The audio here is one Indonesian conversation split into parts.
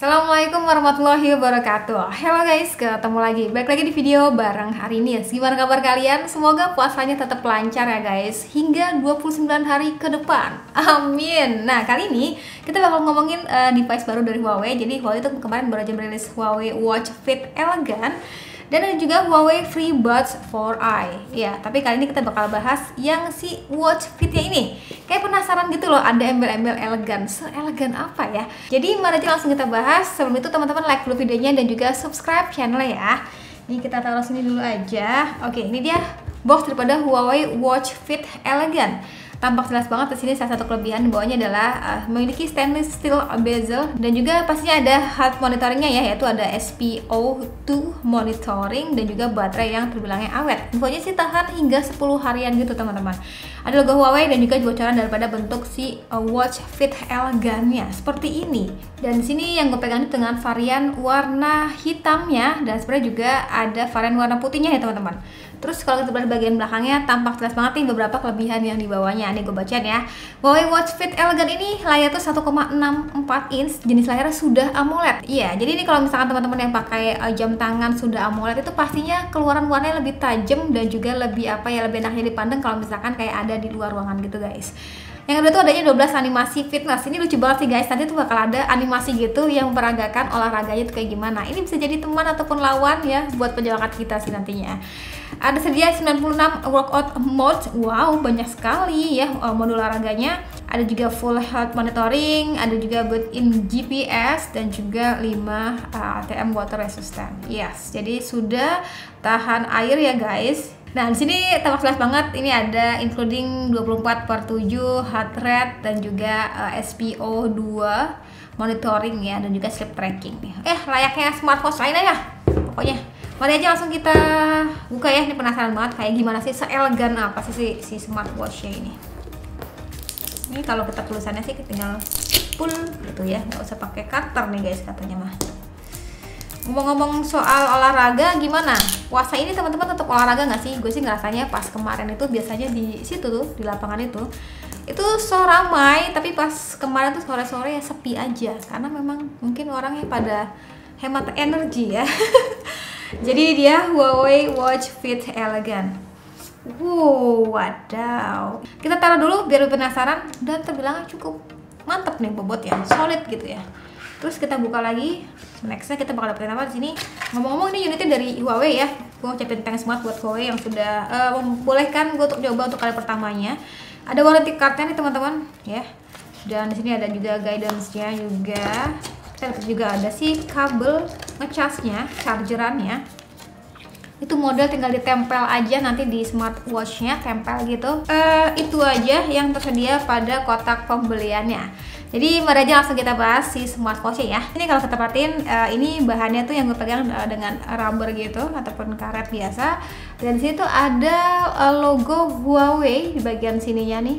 Assalamualaikum warahmatullahi wabarakatuh. Halo guys, ketemu lagi. Balik lagi di video bareng Harinis. Gimana kabar kalian? Semoga puasanya tetap lancar ya guys, hingga 29 hari ke depan. Amin. Nah, kali ini kita bakal ngomongin device baru dari Huawei. Jadi Huawei itu kemarin baru aja merilis Huawei Watch Fit Elegant. Dan ada juga Huawei FreeBuds 4i. Ya, tapi kali ini kita bakal bahas yang si Watch Fit-nya ini. Kayak penasaran gitu loh, ada embel-embel elegan. Se-elegan apa ya? Jadi mari aja langsung kita bahas. Sebelum itu teman-teman like dulu videonya dan juga subscribe channelnya ya. Ini kita taruh sini dulu aja. Oke, ini dia box daripada Huawei Watch Fit Elegant. Tampak jelas banget di sini, salah satu kelebihan bawahnya adalah memiliki stainless steel bezel dan juga pastinya ada health monitoringnya ya, yaitu ada SpO2 monitoring dan juga baterai yang terbilangnya awet. Infonya sih tahan hingga 10 harian gitu teman-teman. Ada logo Huawei dan juga bocoran daripada bentuk si Watch Fit Elegan-nya seperti ini. Dan di sini yang gue pegang itu dengan varian warna hitamnya dan sebenarnya juga ada varian warna putihnya ya teman-teman. Terus kalau kita lihat bagian belakangnya tampak jelas banget nih beberapa kelebihan yang dibawanya. Nih gue bacain ya. Huawei Watch Fit Elegant ini layarnya tuh 1,64 inch, jenis layarnya sudah AMOLED. Iya, jadi ini kalau misalkan teman-teman yang pakai jam tangan sudah AMOLED itu pastinya keluaran warnanya lebih tajam dan juga lebih apa ya, lebih enaknya dipandang kalau misalkan kayak ada di luar ruangan gitu guys. Yang kedua tuh adanya 12 animasi fitness. Ini lucu banget sih guys, nanti tuh bakal ada animasi gitu yang memperagakan olahraganya tuh kayak gimana. Ini bisa jadi teman ataupun lawan ya buat penjelangkat kita sih nantinya. Ada sedia 96 workout mode. Wow, banyak sekali ya mode olahraganya. Ada juga full health monitoring, ada juga built-in GPS dan juga 5 ATM water resistant. Yes, jadi sudah tahan air ya guys. Nah, di sini tampak jelas banget ini ada including 24/7 heart rate dan juga SpO2 monitoring ya dan juga sleep tracking. Layaknya smartwatch lainnya ya. Pokoknya mari aja langsung kita buka ya, ini penasaran banget kayak gimana sih, se-elegan apa sih si smartwatch-nya ini. Ini kalau kita tulisannya sih tinggal pull gitu ya, nggak usah pakai cutter nih guys katanya mah. Ngomong-ngomong soal olahraga, gimana? Puasa ini teman-teman tetap olahraga nggak sih? Gue sih ngerasanya pas kemarin itu biasanya di situ tuh, di lapangan itu so ramai, tapi pas kemarin tuh sore-sore ya sepi aja. Karena memang mungkin orangnya pada hemat energi ya. Jadi dia Huawei Watch Fit Elegant. Wow, wadaw. Kita taruh dulu biar penasaran dan terbilangnya cukup mantep nih bobot ya, solid gitu ya. Terus kita buka lagi. Nextnya kita bakal dapetin apa di sini? Ngomong-ngomong ini unitnya dari Huawei ya. Gue ucapin thanks banget buat Huawei yang sudah membolehkan gue untuk coba untuk kali pertamanya. Ada warranty card-nya nih teman-teman ya. Dan di sini ada juga guidance-nya juga. Kita dapat juga ada sih kabel ngecasnya, chargerannya. Itu model tinggal ditempel aja nanti di smartwatch-nya, tempel gitu. Itu aja yang tersedia pada kotak pembeliannya. Jadi mari aja langsung kita bahas si smartwatch-nya ya. Ini kalau kita perhatiin, ini bahannya tuh yang gue pegang dengan rubber gitu ataupun karet biasa. Dan di sini tuh ada logo Huawei di bagian sininya nih,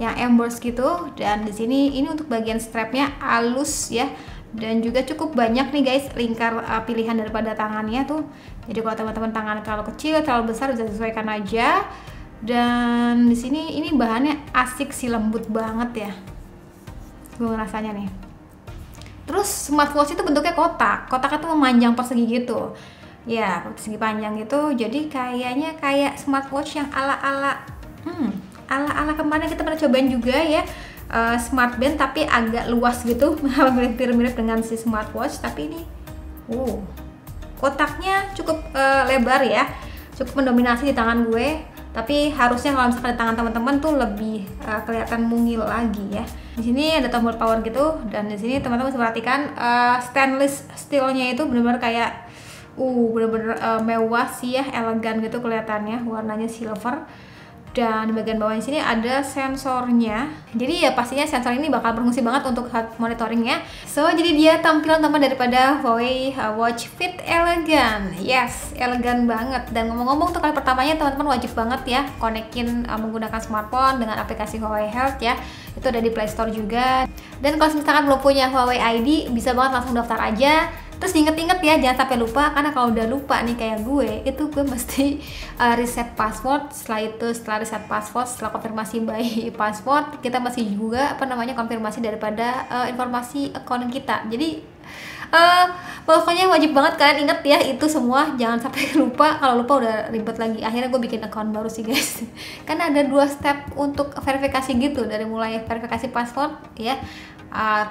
yang embossed gitu. Dan di sini ini untuk bagian strapnya halus ya. Dan juga cukup banyak nih guys lingkar pilihan daripada tangannya tuh. Jadi kalau teman-teman tangannya terlalu kecil, terlalu besar bisa sesuaikan aja. Dan di sini ini bahannya asik sih, lembut banget ya. Gue rasanya nih. Terus smartwatch itu bentuknya kotak, kotaknya tuh memanjang persegi gitu ya, persegi panjang gitu. Jadi kayaknya kayak smartwatch yang ala-ala kemarin kita pernah cobain juga ya, smartband tapi agak luas gitu, mirip-mirip dengan si smartwatch. Tapi ini kotaknya cukup lebar ya, cukup mendominasi di tangan gue. Tapi harusnya kalau misalkan di tangan teman-teman tuh lebih kelihatan mungil lagi ya. Di sini ada tombol power gitu dan di sini teman-teman bisa perhatikan stainless steelnya itu benar-benar kayak mewah sih ya, elegan gitu kelihatannya, warnanya silver. Dan di bagian bawah sini ada sensornya. Jadi ya pastinya sensor ini bakal berfungsi banget untuk health monitoringnya. So jadi dia tampilan utama daripada Huawei Watch Fit Elegant. Yes, elegan banget. Dan ngomong-ngomong untuk kali pertamanya teman-teman wajib banget ya konekin menggunakan smartphone dengan aplikasi Huawei Health ya. Itu ada di Play Store juga. Dan kalau misalkan belum punya Huawei ID bisa banget langsung daftar aja. Terus inget-inget ya, jangan sampai lupa, karena kalau udah lupa nih kayak gue, itu gue mesti reset password. Setelah reset password, setelah konfirmasi by password, kita masih juga konfirmasi daripada informasi account kita. Jadi Pokoknya wajib banget kalian inget ya itu semua, jangan sampai lupa. Kalau lupa udah ribet lagi. Akhirnya gue bikin account baru sih guys. Kan ada 2 step untuk verifikasi gitu, dari mulai verifikasi password ya,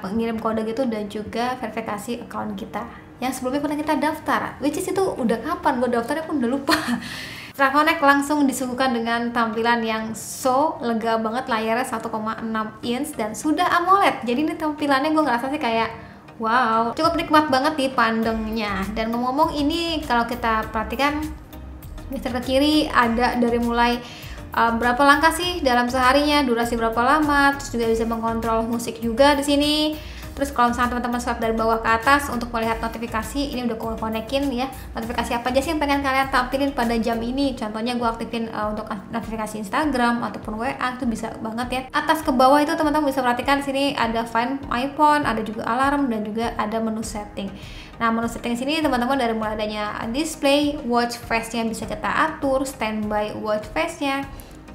pengirim kode gitu, dan juga verifikasi account kita yang sebelumnya pernah kita daftar, which is itu udah kapan gue daftarnya pun udah lupa. Traconnect langsung disuguhkan dengan tampilan yang so lega banget, layarnya 1,6 inch dan sudah AMOLED. Jadi ini tampilannya gue ngerasa sih kayak wow, cukup nikmat banget dipandangnya. Dan ngomong-ngomong ini kalau kita perhatikan geser ke kiri, ada dari mulai berapa langkah sih dalam seharinya, durasi berapa lama, terus juga bisa mengkontrol musik juga di sini. Terus kalau misalnya teman-teman swipe dari bawah ke atas untuk melihat notifikasi, ini udah gue konekin ya, notifikasi apa aja sih yang pengen kalian tampilin pada jam ini. Contohnya gue aktifin untuk notifikasi Instagram ataupun WA, itu bisa banget ya. Atas ke bawah itu teman-teman bisa perhatikan, sini ada Find My Phone, ada juga alarm, dan juga ada menu setting. Nah, menu setting sini teman-teman dari mulai adanya display, watch face-nya bisa kita atur, standby watch face-nya,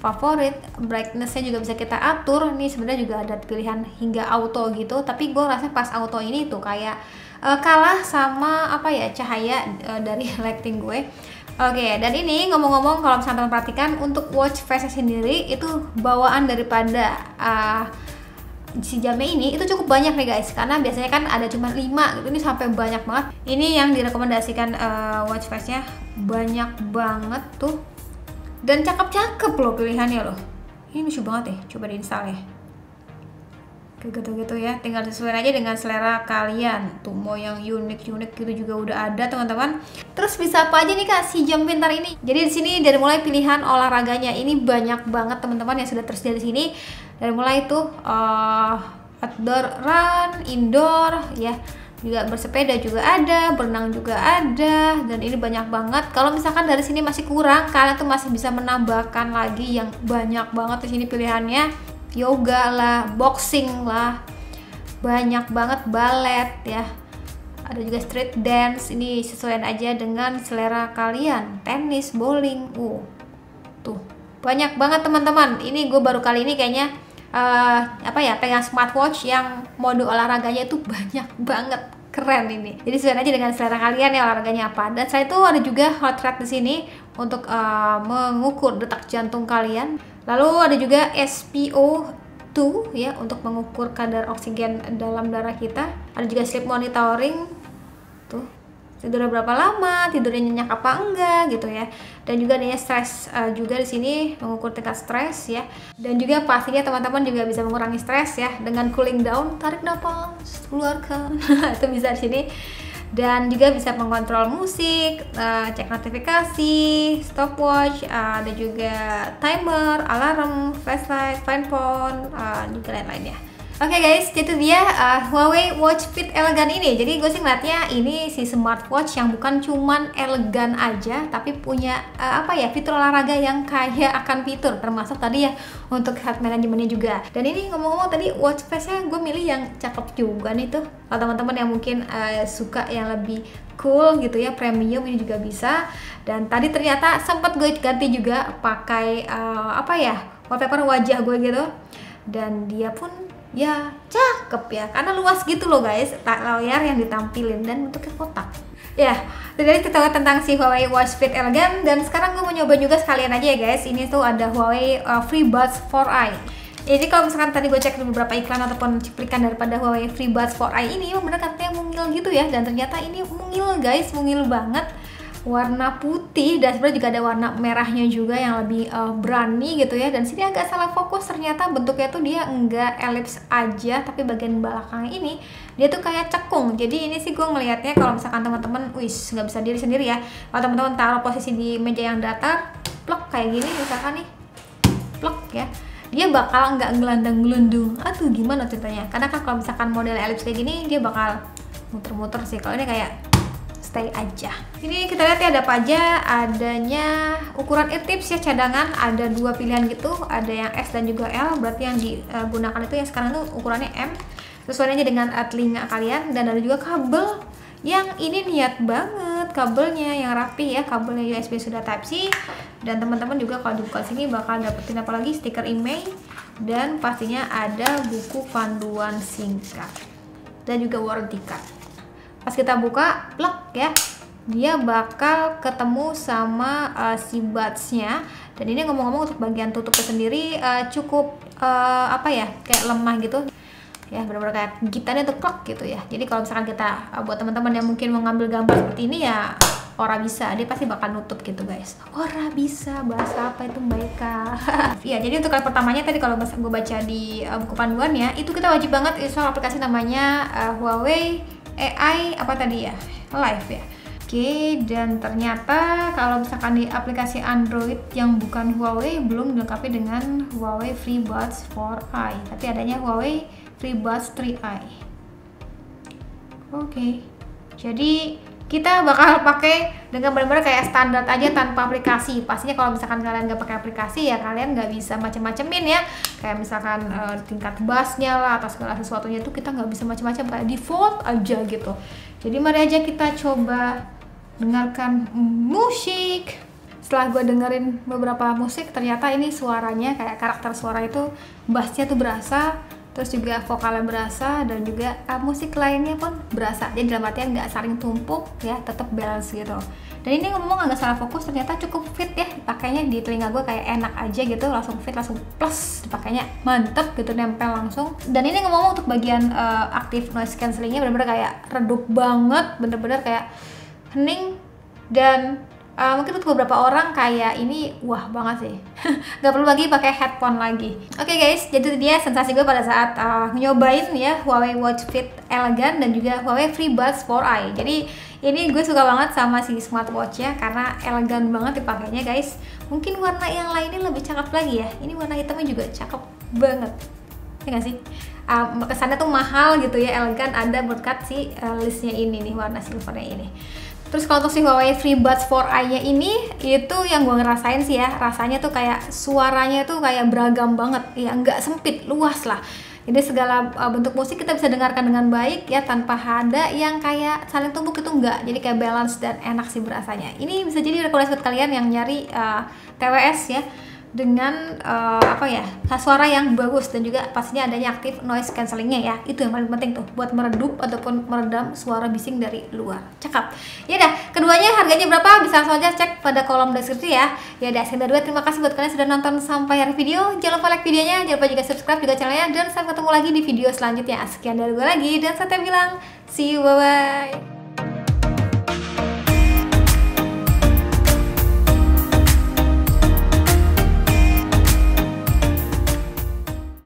favorit, brightness-nya juga bisa kita atur. Ini sebenarnya juga ada pilihan hingga auto gitu, tapi gue rasa pas auto ini tuh kayak kalah sama apa ya, cahaya dari lighting gue. Oke, dan ini ngomong-ngomong kalau misalnya teman perhatikan untuk watch face sendiri itu bawaan daripada si jamnya ini itu cukup banyak nih guys, karena biasanya kan ada cuma 5 gitu, ini sampai banyak banget. Ini yang direkomendasikan watch face-nya banyak banget tuh. Dan cakep-cakep loh pilihannya loh. Ini lucu banget ya, coba diinstal ya. Kayak gitu-gitu ya, tinggal sesuaiin aja dengan selera kalian. Tuh mau yang unik-unik gitu juga udah ada teman-teman. Terus bisa apa aja nih kak si jam pintar ini? Jadi di sini dari mulai pilihan olahraganya ini banyak banget teman-teman yang sudah tersedia di sini. Dari mulai tuh outdoor run, indoor ya. Juga bersepeda juga ada, berenang juga ada, dan ini banyak banget. Kalau misalkan dari sini masih kurang, kalian tuh masih bisa menambahkan lagi yang banyak banget di sini pilihannya. Yoga lah, boxing lah, banyak banget, ballet ya. Ada juga street dance, ini sesuaiin aja dengan selera kalian. Tenis, bowling, tuh banyak banget teman-teman. Ini gue baru kali ini kayaknya apa ya, pegang smartwatch yang mode olahraganya itu banyak banget, keren ini. Jadi sesuai aja dengan selera kalian ya olahraganya apa. Dan saya itu ada juga heart rate di sini untuk mengukur detak jantung kalian. Lalu ada juga SpO2 ya untuk mengukur kadar oksigen dalam darah kita. Ada juga sleep monitoring tuh, tidurnya berapa lama, tidurnya nyenyak apa enggak gitu ya. Dan juga adanya stres juga di sini, mengukur tingkat stres ya. Dan juga pastinya teman-teman juga bisa mengurangi stres ya dengan cooling down, tarik nafas, keluarkan itu bisa di sini. Dan juga bisa mengontrol musik, cek notifikasi, stopwatch, ada juga timer, alarm, flashlight, find phone, juga lain-lain ya. Oke guys, itu dia Huawei Watch Fit Elegant ini. Jadi gue sih ngeliatnya ini si smartwatch yang bukan cuman elegan aja, tapi punya apa ya, fitur olahraga yang kaya akan fitur, termasuk tadi ya untuk health manajemennya juga. Dan ini ngomong-ngomong tadi watch face-nya gue milih yang cakep juga nih tuh. Kalau teman-teman yang mungkin suka yang lebih cool gitu ya, premium ini juga bisa. Dan tadi ternyata sempat gue ganti juga pakai apa ya, wallpaper wajah gue gitu. Dan dia pun ya cakep ya, karena luas gitu loh guys, layar yang ditampilin dan bentuknya kotak ya. Jadi kita tahu tentang si Huawei Watch Fit Elegant, dan sekarang gue mau nyoba juga sekalian aja ya guys. Ini tuh ada Huawei FreeBuds 4i. Jadi kalau misalkan tadi gue cek beberapa iklan ataupun cuplikan daripada Huawei FreeBuds 4i ini, bener katanya mungil gitu ya, dan ternyata ini mungil guys, mungil banget, warna putih, dan sebenarnya juga ada warna merahnya juga yang lebih berani gitu ya. Dan sini agak salah fokus, ternyata bentuknya tuh dia enggak elips aja, tapi bagian belakang ini dia tuh kayak cekung. Jadi ini sih gue ngelihatnya kalau misalkan teman-teman wis nggak bisa diri sendiri ya, kalau teman-teman taruh posisi di meja yang datar, plok kayak gini misalkan nih, plok ya, dia bakal nggak ngelandang-ngelundung. Aduh gimana ceritanya, karena kan kalau misalkan model elips kayak gini dia bakal muter-muter sih. Kalau ini kayak stay aja. Ini kita lihat ya ada apa aja, adanya ukuran eartips ya, cadangan ada 2 pilihan gitu, ada yang S dan juga L, berarti yang digunakan itu yang sekarang tuh ukurannya M, sesuai aja dengan telinga kalian. Dan ada juga kabel yang ini niat banget, kabelnya yang rapi ya, kabelnya USB sudah Type-C. Dan teman-teman juga kalau dibuka sini bakal dapetin apalagi stiker IMEI, dan pastinya ada buku panduan singkat dan juga warranty card. Pas kita buka, plek ya, dia bakal ketemu sama si buds-nya. Dan ini ngomong-ngomong untuk bagian tutupnya sendiri cukup apa ya, kayak lemah gitu ya, benar-benar kayak gitarnya tuh klok gitu ya. Jadi kalau misalkan kita buat teman-teman yang mungkin mengambil gambar seperti ini ya, ora bisa, dia pasti bakal nutup gitu guys. Ora bisa, bahasa apa itu mereka? Iya, jadi untuk kali pertamanya tadi kalau gue baca di buku panduan ya, itu kita wajib banget install aplikasi namanya Huawei AI apa tadi ya? Live ya. Oke, dan ternyata kalau misalkan di aplikasi Android yang bukan Huawei belum dilengkapi dengan Huawei FreeBuds 4i, tapi adanya Huawei FreeBuds 3i. Oke. Jadi kita bakal pakai dengan benar-benar kayak standar aja tanpa aplikasi. Pastinya kalau misalkan kalian nggak pakai aplikasi ya kalian nggak bisa macem-macemin ya, kayak misalkan tingkat bassnya lah atau segala sesuatunya itu kita nggak bisa macem-macem, kayak default aja gitu. Jadi mari aja kita coba dengarkan musik. Setelah gue dengerin beberapa musik, ternyata ini suaranya kayak karakter suara itu bassnya tuh berasa, terus juga vokalnya berasa, dan juga musik lainnya pun berasa. Jadi dalam artian nggak saling tumpuk ya, tetap balance gitu. Dan ini ngomong agak salah fokus, ternyata cukup fit ya pakainya di telinga gue, kayak enak aja gitu, langsung fit, langsung plus, dipakainya mantep gitu, nempel langsung. Dan ini ngomong untuk bagian active noise cancellingnya bener-bener kayak redup banget, bener-bener kayak hening. Dan mungkin untuk beberapa orang kayak ini wah banget sih, nggak perlu lagi pakai headphone lagi. Oke guys, jadi itu dia sensasi gue pada saat nyobain ya Huawei Watch Fit Elegant dan juga Huawei FreeBuds 4i. Jadi ini gue suka banget sama si smartwatchnya karena elegan banget dipakainya guys. Mungkin warna yang lainnya lebih cakep lagi ya. Ini warna hitamnya juga cakep banget, ya nggak sih? Kesannya tuh mahal gitu ya, elegan ada berkat si listnya ini nih, warna silvernya ini. Terus kalau untuk si Huawei FreeBuds 4i nya ini, itu yang gue ngerasain sih ya, rasanya tuh kayak suaranya tuh kayak beragam banget ya, nggak sempit, luas lah. Jadi segala bentuk musik kita bisa dengarkan dengan baik ya, tanpa ada yang kayak saling tumpuk itu nggak. Jadi kayak balance dan enak sih berasanya. Ini bisa jadi rekomendasi buat kalian yang nyari TWS ya, dengan apa ya, suara yang bagus dan juga pastinya adanya aktif noise cancellingnya ya. Itu yang paling penting tuh buat meredup ataupun meredam suara bising dari luar. Cakep. Ya udah, keduanya harganya berapa? Bisa langsung aja cek pada kolom deskripsi ya. Ya udah, sekedar dua, terima kasih buat kalian sudah nonton sampai akhir video. Jangan lupa like videonya, jangan lupa juga subscribe juga channelnya, dan sampai ketemu lagi di video selanjutnya. Sekian dari gue lagi dan saya bilang see you, bye bye.